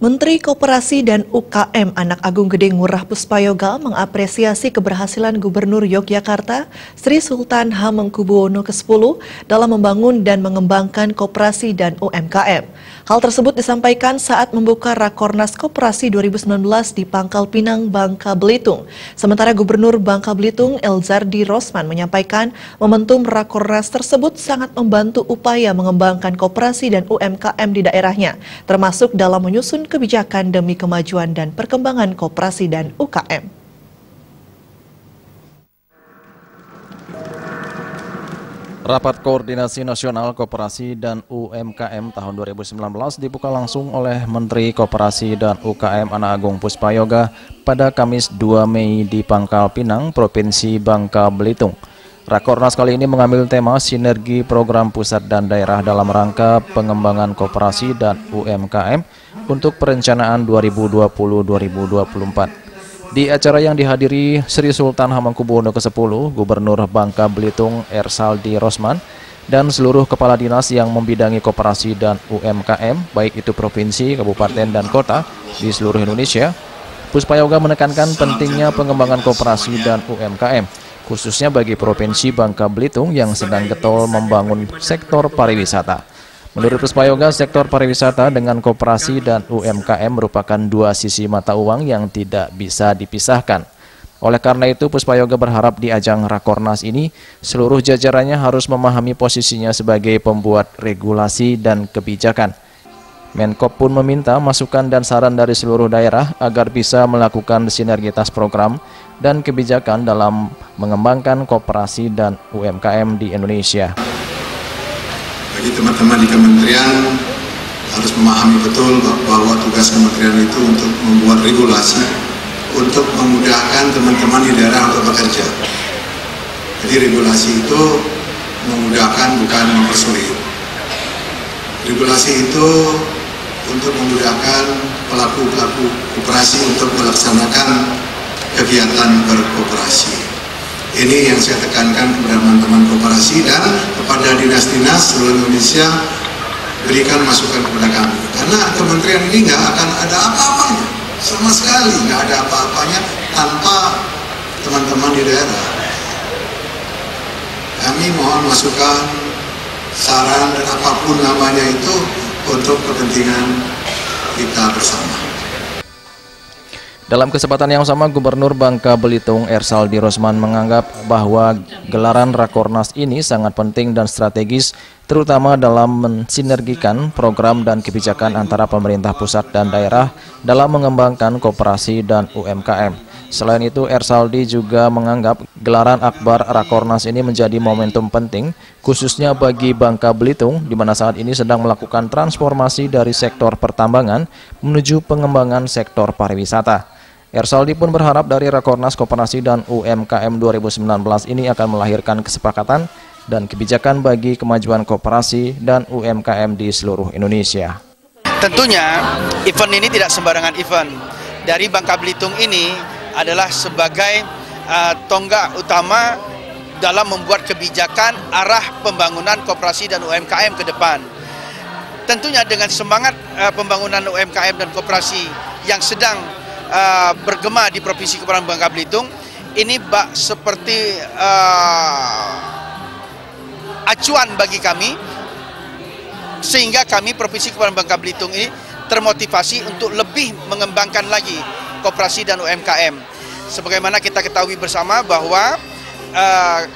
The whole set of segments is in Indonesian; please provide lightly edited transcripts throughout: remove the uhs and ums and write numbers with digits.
Menteri Koperasi dan UKM Anak Agung Gede Ngurah Puspayoga mengapresiasi keberhasilan Gubernur Yogyakarta Sri Sultan Hamengkubuwono Ke-10 dalam membangun dan mengembangkan koperasi dan UMKM. Hal tersebut disampaikan saat membuka Rakornas Koperasi 2019 di Pangkal Pinang, Bangka Belitung. Sementara Gubernur Bangka Belitung Erzaldi Rosman menyampaikan momentum Rakornas tersebut sangat membantu upaya mengembangkan koperasi dan UMKM di daerahnya, termasuk dalam menyusun kebijakan demi kemajuan dan perkembangan koperasi dan UKM. Rapat Koordinasi Nasional Koperasi dan UMKM tahun 2019 dibuka langsung oleh Menteri Koperasi dan UKM Anak Agung Puspayoga pada Kamis 2 Mei di Pangkal Pinang, Provinsi Bangka Belitung. Rakornas kali ini mengambil tema sinergi program pusat dan daerah dalam rangka pengembangan koperasi dan UMKM untuk perencanaan 2020-2024. Di acara yang dihadiri Sri Sultan Hamengkubuwono Ke-10, Gubernur Bangka Belitung Erzaldi Rosman, dan seluruh kepala dinas yang membidangi koperasi dan UMKM, baik itu provinsi, kabupaten, dan kota di seluruh Indonesia. Puspayoga menekankan pentingnya pengembangan koperasi dan UMKM, khususnya bagi Provinsi Bangka Belitung yang sedang getol membangun sektor pariwisata. Menurut Puspayoga, sektor pariwisata dengan koperasi dan UMKM merupakan dua sisi mata uang yang tidak bisa dipisahkan. Oleh karena itu, Puspayoga berharap di ajang Rakornas ini, seluruh jajarannya harus memahami posisinya sebagai pembuat regulasi dan kebijakan. Menkop pun meminta masukan dan saran dari seluruh daerah agar bisa melakukan sinergitas program dan kebijakan dalam mengembangkan koperasi dan UMKM di Indonesia. Bagi teman-teman di kementerian harus memahami betul bahwa tugas kementerian itu untuk membuat regulasi untuk memudahkan teman-teman di daerah untuk bekerja. Jadi regulasi itu memudahkan, bukan mempersulit. Regulasi itu untuk memudahkan pelaku-pelaku koperasi untuk melaksanakan kegiatan berkoperasi. Ini yang saya tekankan kepada teman-teman koperasi dan kepada dinas-dinas seluruh Indonesia, berikan masukan kepada kami. Karena kementerian ini nggak akan ada apa-apanya, sama sekali nggak ada apa-apanya tanpa teman-teman di daerah. Kami mohon masukan, saran, dan apapun namanya itu untuk kepentingan kita bersama. Dalam kesempatan yang sama, Gubernur Bangka Belitung Erzaldi Rosman menganggap bahwa gelaran Rakornas ini sangat penting dan strategis, terutama dalam mensinergikan program dan kebijakan antara pemerintah pusat dan daerah dalam mengembangkan koperasi dan UMKM. Selain itu, Erzaldi juga menganggap gelaran akbar Rakornas ini menjadi momentum penting, khususnya bagi Bangka Belitung, di mana saat ini sedang melakukan transformasi dari sektor pertambangan menuju pengembangan sektor pariwisata. Erzaldi pun berharap dari Rakornas Koperasi dan UMKM 2019 ini akan melahirkan kesepakatan dan kebijakan bagi kemajuan koperasi dan UMKM di seluruh Indonesia. Tentunya event ini tidak sembarangan event. Dari Bangka Belitung ini adalah sebagai tonggak utama dalam membuat kebijakan arah pembangunan koperasi dan UMKM ke depan. Tentunya dengan semangat pembangunan UMKM dan koperasi yang sedang bergema di Provinsi Kepulauan Bangka Belitung ini seperti acuan bagi kami, sehingga kami Provinsi Kepulauan Bangka Belitung ini termotivasi untuk lebih mengembangkan lagi koperasi dan UMKM. Sebagaimana kita ketahui bersama bahwa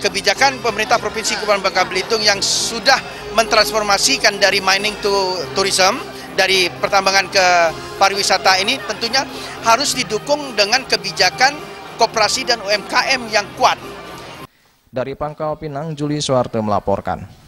kebijakan pemerintah Provinsi Kepulauan Bangka Belitung yang sudah mentransformasikan dari mining to tourism, dari pertambangan ke pariwisata ini tentunya harus didukung dengan kebijakan koperasi dan UMKM yang kuat. Dari Pangkal Pinang, Juli Soeharto melaporkan.